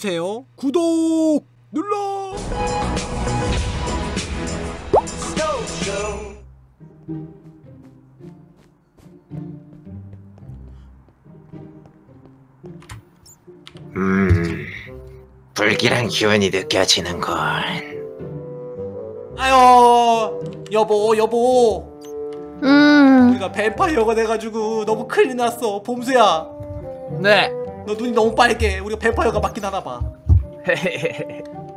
해주세요. 구독 눌러. 불길한 기운이 느껴지는걸. 아유 여보 우리가 뱀파이어가 돼가지고 너무 큰일 났어. 봄수야. 네. 너 눈이 너무 빨개. 우리가 뱀파이어가 맞긴 하나봐.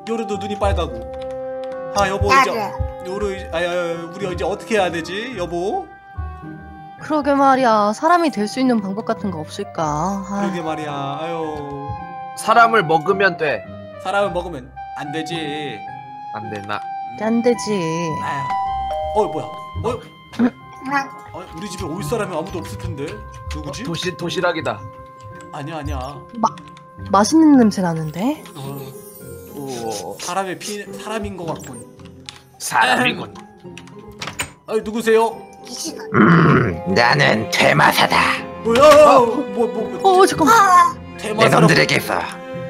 요루도 눈이 빨가고. 아 여보 이제 요루 우리 이제 어떻게 해야 되지 여보? 그러게 말이야. 사람이 될 수 있는 방법 같은 거 없을까? 그러게 말이야. 아유. 사람을 먹으면 돼. 사람을 먹으면 안 되지. 안 되나? 안 되지. 아유. 어 뭐야? 우리 집에 올 사람이 아무도 없을 텐데. 누구지? 도시락이다. 아니야. 맛있는 냄새 나는데? 사람인 것 같군. 사람이군. 아 누구세요? 나는 퇴마사다. 뭐야? 뭐 잠깐만. 내 놈들에게서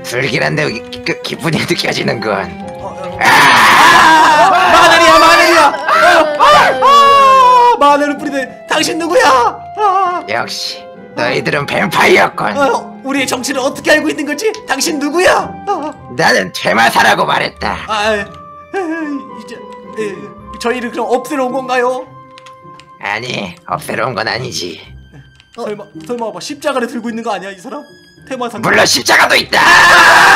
불길한 데 기분이 느껴지는 건. 마늘이야. 마늘을 뿌리네. 당신 누구야? 역시 너희들은 뱀파이어건. 우리의 정체를 어떻게 알고 있는 거지? 당신 누구야? 나는 퇴마사라고 말했다. 이제 저희를 그럼 없애러 온 건가요? 아니, 없애러 온 건 아니지. 설마 봐 십자가를 들고 있는 거 아니야 이 사람? 퇴마사. 물론 십자가도 있다.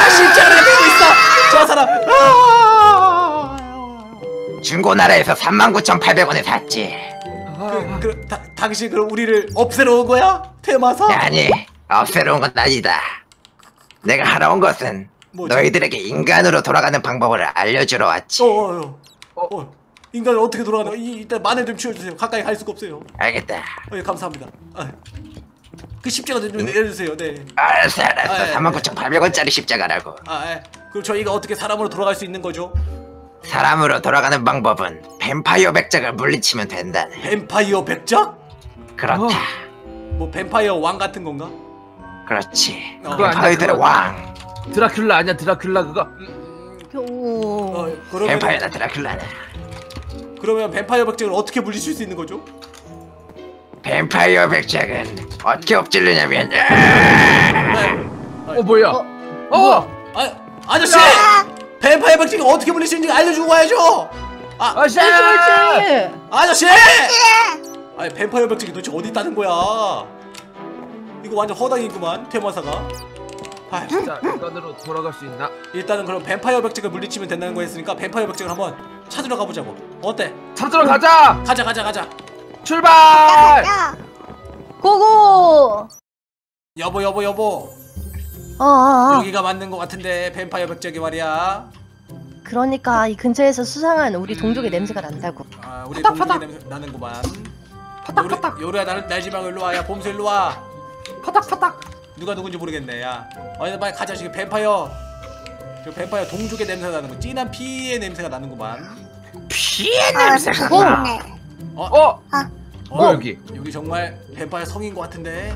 십자가를 들고 있어. 저 사람. 중고나라에서 39,800원에 샀지. 당신 그럼 우리를 없애러 온 거야? 퇴마사? 아니, 없애러 온 건 아니다. 내가 하러 온 것은 뭐지? 너희들에게 인간으로 돌아가는 방법을 알려주러 왔지. 인간을 어떻게 돌아가나? 일단 마늘 좀 치워주세요. 가까이 갈 수가 없어요. 알겠다. 예, 감사합니다. 그 십자가 좀 내려주세요. 네. 알았어. 39,800원짜리 십자가라고. 그럼 저희가 어떻게 사람으로 돌아갈 수 있는 거죠? 사람으로 돌아가는 방법은 뱀파이어 백작을 물리치면 된다네. 뱀파이어 백작? 그렇다. 뭐 뱀파이어 왕 같은 건가? 그렇지. 뱀파이어들의 왕. 드라큘라 아니야? 드라큘라 그거? 뱀파이어다 드라큘라네. 그러면 뱀파이어 백작을 어떻게 물리칠 수 있는 거죠? 뱀파이어 백작은 어떻게 엎질르냐면 뭐야? 아저씨! 뱀파이어 백작이 어떻게 물리치는지 알려주고 가야죠! 아저씨! 아니 뱀파이어 백작이 도대체 어디 있다는 거야? 이거 완전 허당이구만 퇴마사가. 진짜 인간으로 돌아갈 수 있나? 일단은 그럼 뱀파이어 백작을 물리치면 된다는 거 했으니까 뱀파이어 백작을 한번 찾으러 가보자고. 어때? 찾으러 가자! 가자! 출발! 고고! 여보 여기가 맞는 거 같은데 뱀파이어 백작이 말이야. 그러니까 이 근처에서 수상한 우리 동족의 냄새가 난다고. 우리 동족의 냄새 나는구만. 파닥파닥. 요루야 날 지방으로 일로와. 야 봄수 일로와. 파닥파닥. 누가 누군지 모르겠네. 야 빨리 가자. 지금 뱀파이어 동족의 냄새가 나는 거. 진한 피의 냄새가 나는구만. 피의 냄새가 나. 뭐야 여기? 여기 정말 뱀파이어 성인 거 같은데.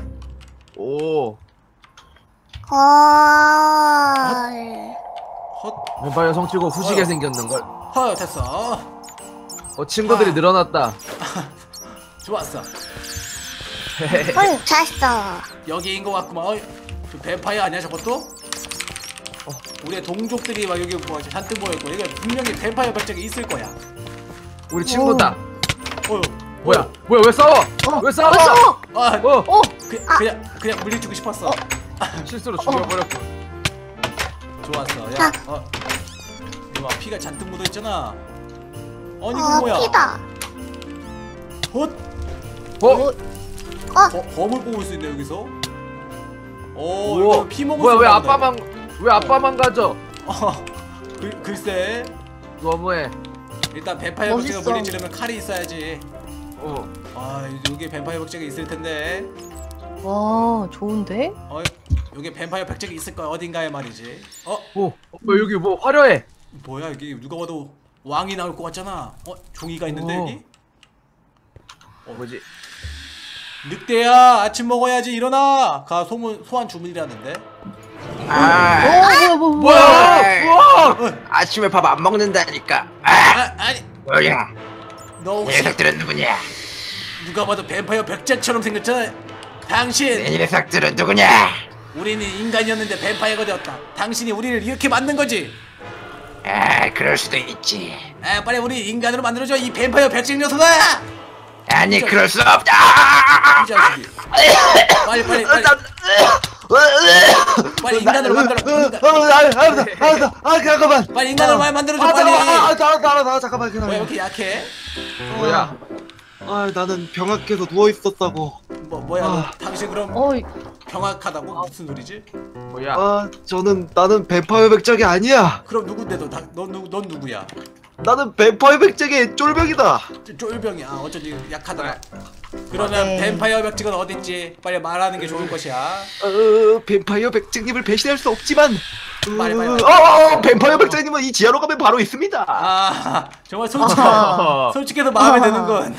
뱀파이어 성치고 후지게 생겼는 걸. 됐어. 친구들이 늘어났다. 좋았어. 잘했어. 여기인 것 같구만. 뱀파이어 아니야 저것도? 우리의 동족들이 막 여기 뭐 잔뜩 모여있고. 이게 분명히 뱀파이어 발작이 있을 거야. 우리 친구다. 뭐야 왜 싸워? 왜 싸워? 그냥 물리치고 싶었어. 실수로 죽여버렸고. 좋았어. 야 피가 잔뜩 묻어있잖아. 아니 이거 뭐야? 피다. 검을 뽑을 수 있네 여기서. 이거 피 먹을 수 있나? 왜 아빠만 가져? 글쎄. 너무해. 일단 뱀파이어 박쥐가 물리치려면 칼이 있어야지. 여기 뱀파이어 박쥐가 있을 텐데. 와 좋은데? 여기 뱀파이어 박쥐가 있을 거야 어딘가에 말이지. 여기 뭐 화려해. 뭐야 여기 누가 봐도 왕이 나올 것 같잖아. 종이가 있는데 여기? 뭐지? 늑대야 아침 먹어야지 일어나. 가 소환 주문이라는데. 아, 뭐야? 아침에 밥 안 먹는다니까. 아니. 뭐야? 너 혹시 녀석들은 누구냐? 누가 봐도 뱀파이어 백작처럼 생겼잖아. 당신. 내 녀석들은 누구냐? 우리는 인간이었는데 뱀파이어가 되었다. 당신이 우리를 이렇게 만든 거지. 아, 그럴 수도 있지. 아, 빨리 우리 인간으로 만들어줘 이 뱀파이어 백작 녀석아. 아니, 그럴 수 없다. 빨리. 빨리 인간으로 만들어줘. 알았다. 잠깐만 기다려. 왜 이렇게 약해? 뭐야? 아, 나는 병약해서 누워 있었다고. 뭐야? 아. 당신 그럼 병약하다고? 무슨 소리지? 뭐야? 아, 나는 뱀파이어 백작이 아니야. 그럼 누군데 넌 누구야? 나는 뱀파이어 백작의 쫄병이다. 쫄병이야. 어쩐지 약하더라. 그러면 뱀파이어 백작은 어딨지? 빨리 말하는 게 좋을 것이야. 뱀파이어 백작님을 배신할 수 없지만 빨리. 뱀파이어 백작님은 이 지하로 가면 바로 있습니다. 아, 정말 솔직해서 마음에 드는군.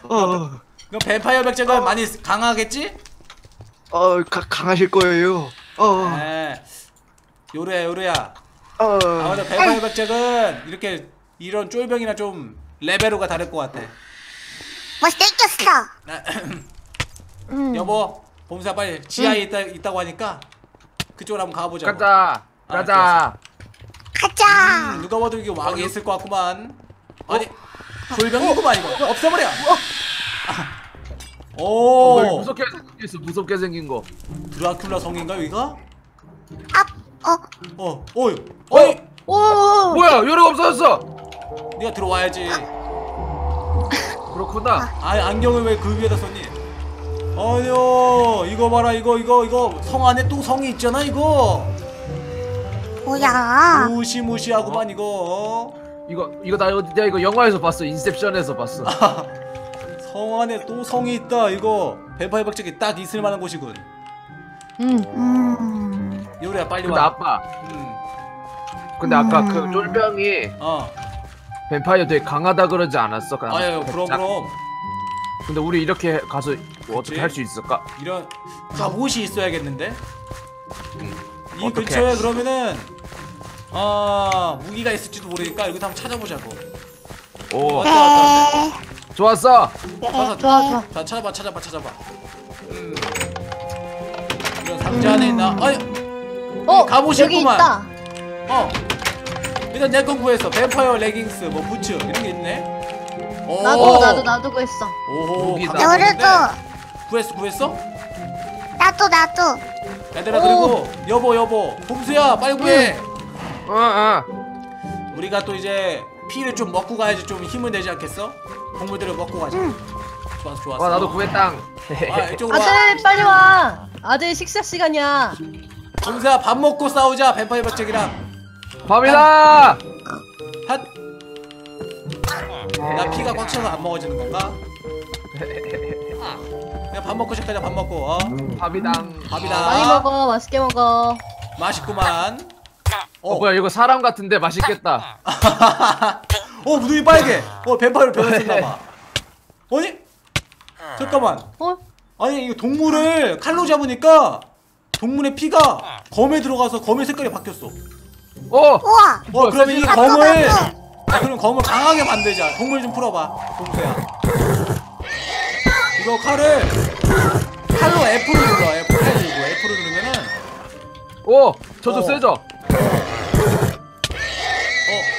그럼 뱀파이어 백작은 많이 강하겠지? 강하실 거예요. 요래야. 아무래도 뱀파이어 백작은 이렇게 이런 쫄병이나 좀 레벨로가 다를 것 같아. 멋있겠어. 여보, 봄수야 빨리 지하에 있다고 하니까 그쪽으로 한번 가보자고. 가자. 누가 봐도 이게 왕이 있을 것 같구만. 아니, 쫄병이구만 이거. 없애버려. 오, 무섭게 생긴 거. 드라큘라 성인가 여기가? 뭐야, 요리가 없어졌어. 네가 들어와야지. 그렇구나. 아니, 안경을 왜 그 위에다 썼니? 아뇨, 이거 봐라, 이거 성 안에 또 성이 있잖아, 이거. 뭐야? 무시무시하구만 이거. 이거 나 이거 영화에서 봤어, 인셉션에서 봤어. 성 안에 또 성이 있다, 이거. 뱀파이어 백작이 딱 있을 만한 곳이군. 요리야 빨리 와. 근데 아까 그 쫄병이 뱀파이어 되게 강하다 그러지 않았어? 아유, 그럼. 근데 우리 이렇게 가서 뭐 어떻게 할 수 있을까? 이런 갑옷이 있어야겠는데? 이 근처에 그러면은 무기가 있을지도 모르니까 여기서 한번 찾아보자고. 오, 좋았어. 좋아. 자, 찾아봐. 이런 상자 안에 있나? 아유. 갑옷이 있구만. 일단 내 건 구했어. 뱀파이어 레깅스, 뭐 부츠 이런 게 있네. 오. 나도 구했어. 오, 너네도 구했어? 나도. 얘들아, 그리고 여보, 봄수야 빨리 구해. 우리가 또 이제 피를 좀 먹고 가야지 좀 힘을 내지 않겠어? 동물들을 먹고 가자. 좋았어. 나도 구했다. 이쪽으로 와. 아들 빨리 와. 아들 식사 시간이야. 봄수야, 밥 먹고 싸우자. 뱀파이어 백작이랑. 밥이다. 나 피가 꽉 차서 안 먹어지는 건가? 그냥 밥 먹고 시작하자. 밥 먹고. 밥이다. 많이 먹어. 맛있게 먹어. 맛있구만. 뭐야, 이거 사람 같은데 맛있겠다. 눈이 빨개. 뱀파이어로 변했었나봐. 아니, 잠깐만. 아니, 이거 동물을 칼로 잡으니까 동물의 피가 검에 들어가서 검의 색깔이 바뀌었어. 우와. 그러면 이 검을 그럼 검을 강하게 만들자. 동물 좀 풀어봐, 동태야. 이거 칼로 F를 눌러. F를 누르면은 저도 세죠.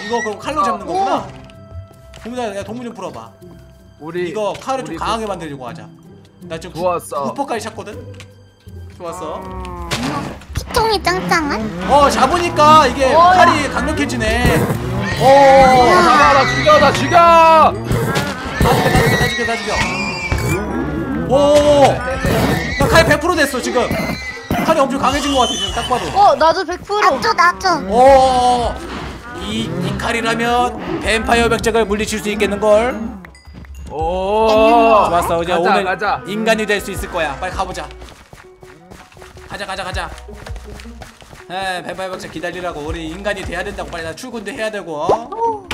이거 그럼 칼로 잡는 거구나. 동물아, 동물 좀 풀어봐. 우리 이거 칼을 좀 강하게 만들려고 하자. 나 지금 후퍼까지 찼거든. 좋았어. 피통이 짱짱한? 잡으니까 이게 칼이 강력해지네. 죽여! 다 죽여. 나 칼 100% 됐어 지금. 칼이 엄청 강해진 것 같아 지금 딱 봐도. 나도 100%. 나도. 이 칼이라면 뱀파이어 백작을 물리칠 수 있겠는 걸. 좋았어. 이제 오늘 인간이 될 수 있을 거야. 빨리 가보자. 가자. 뱀파이어 백작 기다리라고. 우리 인간이 돼야 된다고. 빨리 나 출근도 해야 되고.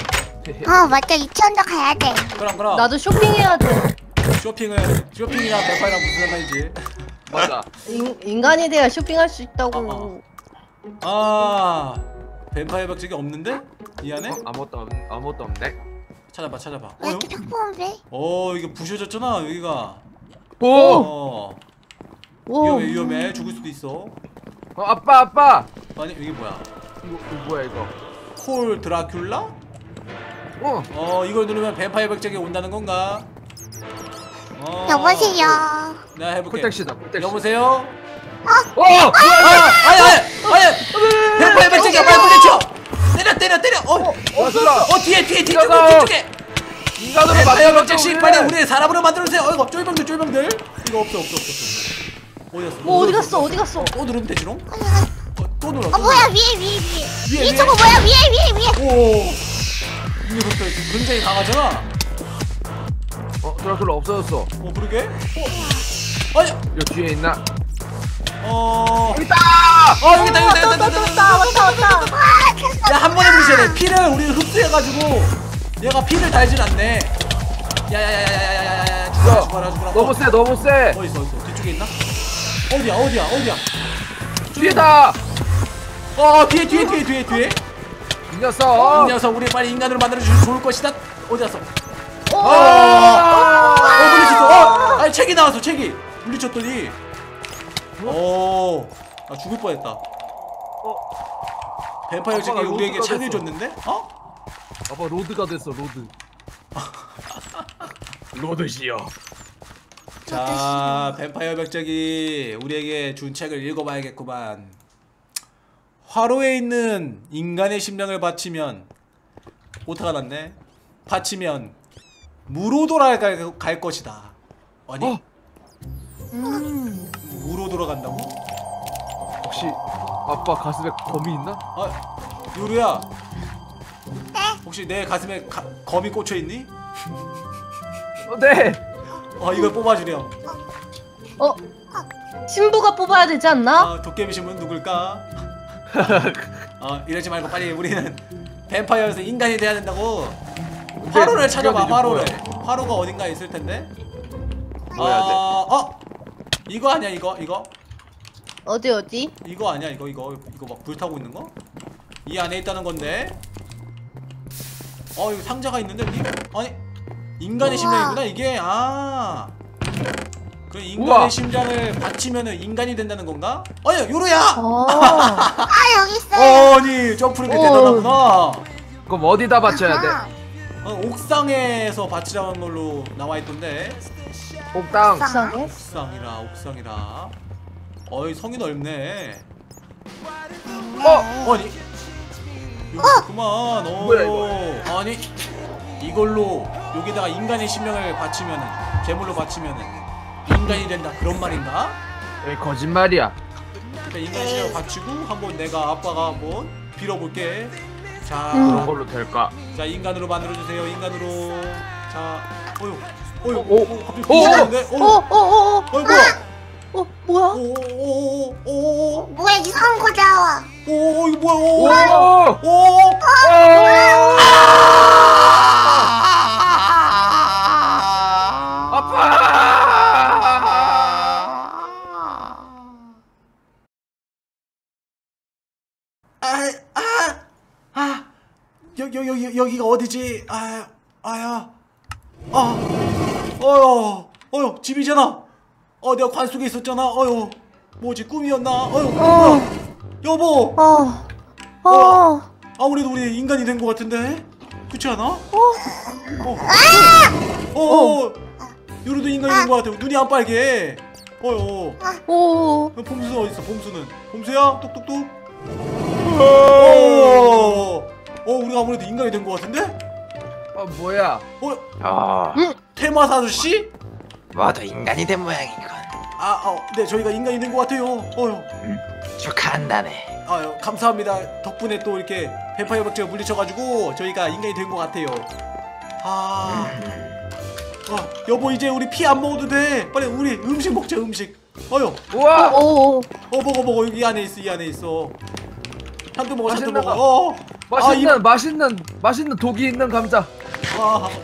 맞다. 유치원도 가야 돼. 그럼. 나도 쇼핑해야 돼. 쇼핑이랑 뱀파이어랑 무슨 상관이지? 맞아. 인간이 돼야 쇼핑할 수 있다고. 아, 뱀파이어 박쥐가 없는데? 이 안에? 아무것도 없네. 찾아봐. 왜 이렇게 탁 보는데? 어, 이게 부셔졌잖아 여기가. 오! 어. 위험해. 죽을 수도 있어. 어, 아빠. 아니 이게 뭐야? 이거 뭐야 이거? 콜 드라큘라? 어, 이걸 누르면 뱀파이어 박쥐가 온다는 건가? 어. 여보세요. 내가 해볼게. 콜택시다. 여보세요? 어! 아니! 뱀파이어 박쥐가 빨리 부딪혀! 때려! 어, 뒤에! 뒤쪽에! 인간으로 뱀파이어 박쥐 빨리 우리 사람으로 만들어주세요! 어이구, 쫄병들! 이거 없어. 어디 갔어? 또 누르면 되지롱? 또 눌렀어. 뭐야, 위에! 이 저거 뭐야, 위에! 오! 이게 벌써 굉장히 강하잖아? 어, 드라큘라 없어졌어. 어, 그러게? 아니! 여기 뒤에 있나? 어, 여기 있다! 여기 있다! 야, 한 번에 부딪혀야 돼. 피를 우리는 흡수해가지고 얘가 피를 달진 않네. 야야야야야야야야야. 죽어라. 너무 세. 어딨어? 뒤쪽에 있나? 어디야? 뒤에다! 어, 뒤에. 이 녀석 우리 빨리 인간으로 만들어주면 좋을 것이다. 어디 갔어? 물리쳤어. 아니 책이 나왔어. 물리쳤더니 아, 죽을 뻔했다. 뱀파이어 책이 우리에게 책을 줬는데? 어? 아빠 로드가 됐어. 로드시여. 자, 뱀파이어 백작이 우리에게 준 책을 읽어봐야겠구만. 화로에 있는 인간의 심장을 바치면 오타가 났네. 바치면 무로 돌아갈 것이다. 아니? 무로 돌아간다고? 혹시 아빠 가슴에 검이 있나? 아, 요루야. 혹시 내 가슴에 검이 꽂혀 있니? 네. 아, 이걸 뽑아주렴. 신부가 뽑아야 되지 않나? 아, 도깨비 신부는 누굴까? 이러지 말고 빨리 우리는 뱀파이어에서 인간이 돼야 된다고. 화로를 찾아봐. 화로가 어딘가 있을 텐데. 이거 아니야? 이거? 어디? 이거 아니야? 이거 막 불타고 있는 거? 이 안에 있다는 건데. 이거 상자가 있는데. 아니, 인간의 심장이구나 이게. 그럼 인간의 심장을 바치면은 인간이 된다는 건가? 아니, 요루야! 여기 있어요. 아니, 점프력이 대단하구나. 그럼 어디다 바쳐야 돼? 옥상에서 바치라는 걸로 나와있던데. 옥상이라. 어이, 성이 넓네. 아니. 그만. 뭐야, 이거. 아니, 이걸로 여기다가 인간의 심장을 바치면은, 제물로 바치면은 인간이 된다, 그런 말인가? 에, 거짓말이야. 그러니까 인간의 심장을 바치고 한번 내가 아빠가 한번 빌어볼게. 자, 그런 걸로 될까? 자, 인간으로 만들어주세요. 인간으로. 자, 뭐야, 이상한 거 나와. 이거 뭐야? 여기가 어디지? 집이잖아. 내가 관 속에 있었잖아. 뭐지, 꿈이었나? 여보. 아무래도 우리 인간이 된 것 같은데, 그렇지 않아? 요루도 인간이 된 것 같아. 눈이 안 빨개. 봄수는 어딨어? 봄수야, 똑똑똑. 우리가 아무래도 인간이 된 것 같은데? 뭐야? 테마사 아저씨? 모두 인간이 된 모양이군. 네, 저희가 인간이 된 것 같아요. 축하한다네. 감사합니다. 덕분에 또 이렇게 뱀파이어 박쥐가 물리쳐가지고 저희가 인간이 된 것 같아요. 여보, 이제 우리 피 안 먹어도 돼. 빨리 우리 음식 먹자, 음식. 우와! 먹어. 여기 안에 있어, 찬도 먹어. 맛있는 독이 있는 감자.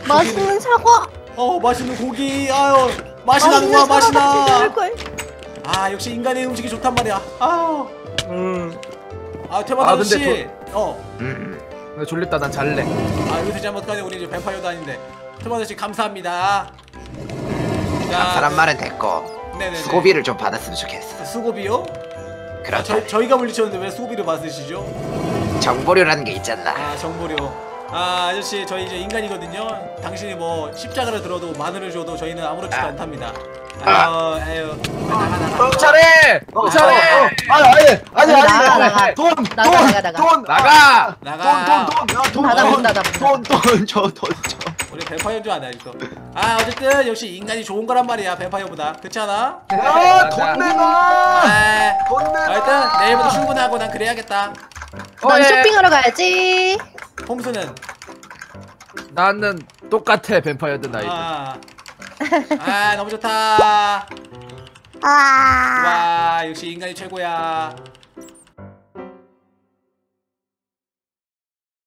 맛있는 사과. 맛있는 고기. 맛이 나는 거야, 맛이 나. 아 역시 인간의 음식이 좋단 말이야. 아우. 아 태만 아저씨. 나 졸립다. 난 잘래. 아 여기서 잘못하네. 우리 이제 뱀파이어도 아닌데. 태만 아저씨 감사합니다. 감사란 말은 됐고. 네네. 수고비를 좀 받았으면 좋겠어. 수고비요? 그렇죠. 아, 저희가 물리쳤는데 왜 수고비를 받으시죠? 정보료라는 게 있잖아. 아 정보료. 아 아저씨 저희 이제 인간이거든요. 당신이 뭐 십자가를 들어도 마늘을 줘도 저희는 아무렇지도 않답니다. 아유 잘해! 잘해! 아니 돈! 나가! 돈 줘. 우리 뱀파이어인 줄 아네 아직도. 아 어쨌든 역시 인간이 좋은 거란 말이야 뱀파이어보다. 그렇지 않아? 야 돈 내놔! 돈 내놔! 일단 내일부터 출근하고 난 그래야겠다. 난 쇼핑하러 가야지. 봄수는? 나는 똑같아 뱀파이어든 나이든. 아 너무 좋다. 와 역시 인간이 최고야.